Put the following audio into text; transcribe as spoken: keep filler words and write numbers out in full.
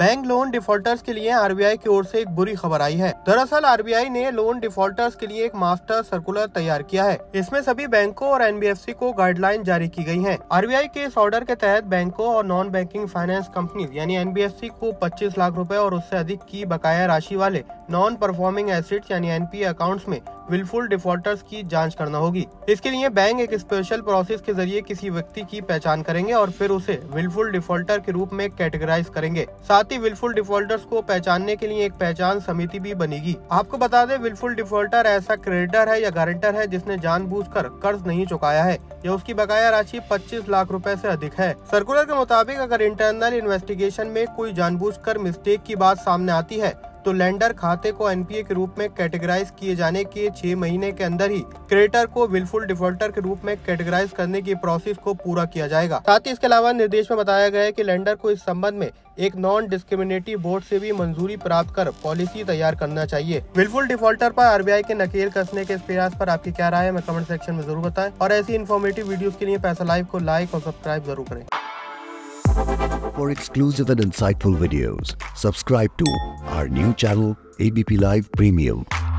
Bank loan defaulters के लिए RBI की ओर से एक बुरी खबर आई है। दरअसल आरबीआई ने लोन डिफॉल्टर्स के लिए एक मास्टर सर्कुलर तैयार किया है। इसमें सभी बैंकों और एनबीएफसी को गाइडलाइन जारी की गई है। आरबीआई के इस ऑर्डर के तहत बैंकों और नॉन बैंकिंग फाइनेंस कंपनीज यानी एनबीएफसी को पच्चीस लाख रुपए और उससे अधिक की बकाया राशि वाले नॉन परफॉर्मिंग एसेट्स यानी एनपीए अकाउंट्स में विलफुल डिफॉल्टर्स की जांच करना होगी। इसके लिए बैंक एक स्पेशल प्रोसेस के जरिए किसी व्यक्ति की पहचान करेंगे और फिर उसे विलफुल डिफॉल्टर के रूप में कैटेगराइज करेंगे। साथ ही विलफुल डिफॉल्टर्स को पहचानने के लिए एक पहचान समिति भी बनेगी। आपको बता दें, विलफुल डिफॉल्टर ऐसा क्रेडिटर है या गारंटर है जिसने जानबूझकर कर्ज नहीं चुकाया है या उसकी बकाया राशि पच्चीस लाख रुपए से अधिक है। सर्कुलर के मुताबिक अगर इंटरनल इन्वेस्टिगेशन में कोई जानबूझकर मिस्टेक की बात सामने आती है तो लेंडर खाते को एनपीए के रूप में कैटेगराइज किए जाने के छह महीने के अंदर ही क्रेडिटर को विलफुल डिफॉल्टर के रूप में कैटेगराइज करने की प्रोसेस को पूरा किया जाएगा। साथ ही इसके अलावा निर्देश में बताया गया है कि लेंडर को इस संबंध में एक नॉन डिस्क्रिमिनेटिव बोर्ड से भी मंजूरी प्राप्त कर पॉलिसी तैयार करना चाहिए। विलफुल डिफॉल्टर पर आरबीआई के नकेल कसने के इस प्रयास पर आपकी क्या राय है, मैं कमेंट सेक्शन में जरूर बताएं और ऐसी इन्फॉर्मेटिव वीडियोस के लिए पैसा लाइव को लाइक और सब्सक्राइब जरूर करें। For exclusive and insightful videos, subscribe to our new channel A B P Live Premium.